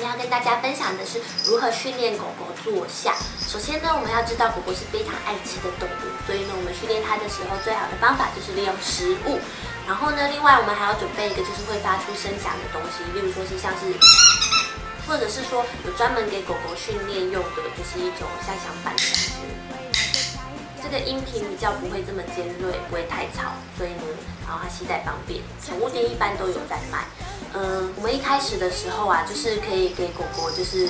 今天要跟大家分享的是如何训练狗狗坐下。首先呢，我们要知道狗狗是非常爱吃的动物，所以呢，我们训练它的时候最好的方法就是利用食物。然后呢，另外我们还要准备一个就是会发出声响的东西，例如说是像是，或者是说有专门给狗狗训练用的，就是一种像响板的声音。 这个音频比较不会这么尖锐，不会太吵，所以呢，然后它携带方便，宠物店一般都有在卖。我们一开始的时候啊，就是可以给狗狗就是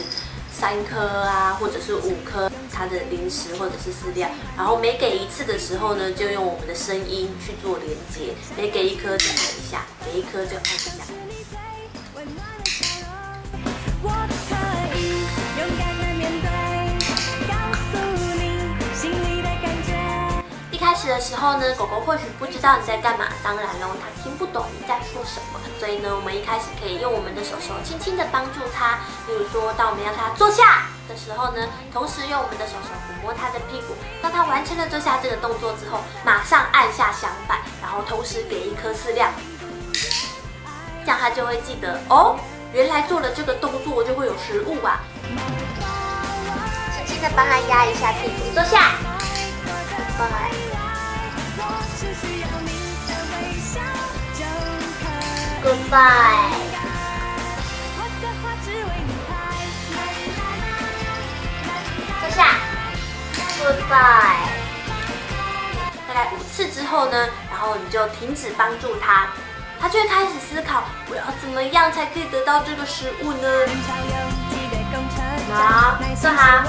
3颗啊，或者是5颗它的零食或者是饲料，然后每给一次的时候呢，就用我们的声音去做连接，每给1颗就按一下，每1颗就按一下。 的时候呢，狗狗或许不知道你在干嘛，当然喽，它听不懂你在说什么，所以呢，我们一开始可以用我们的手轻轻的帮助它，例如说，当我们要它坐下的时候呢，同时用我们的手抚摸它的屁股，当它完成了坐下这个动作之后，马上按下响板，然后同时给1颗饲料，这样它就会记得哦，原来做了这个动作就会有食物啊。轻轻的帮它压一下屁股，坐下，过来。 Goodbye。坐下。Goodbye。大概5次之后呢，然后你就停止帮助它，它就会开始思考，我要怎么样才可以得到这个食物呢？好，坐好，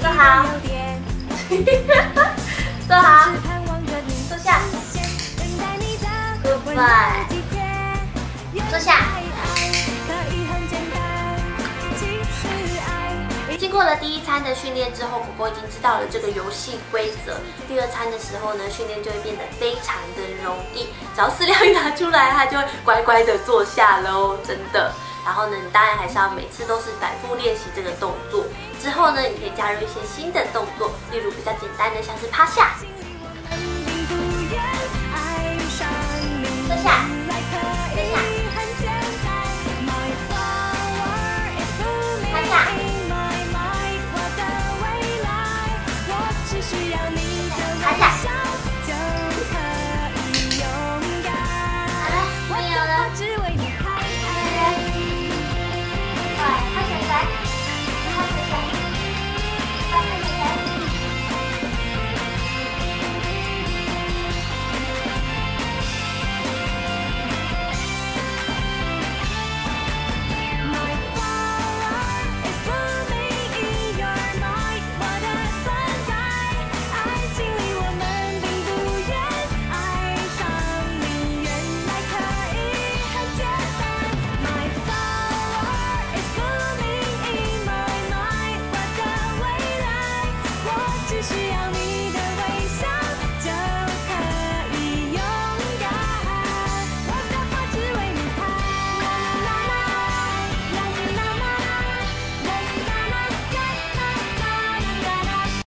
坐好，坐好，坐下。Goodbye。 坐下。经过了第1餐的训练之后，狗狗已经知道了这个游戏规则。第2餐的时候呢，训练就会变得非常的容易。只要饲料一拿出来，它就会乖乖的坐下喽，真的。然后呢，你当然还是要每次都是反复练习这个动作。之后呢，你可以加入一些新的动作，例如比较简单的，像是趴下、坐下、蹲下。 趴下。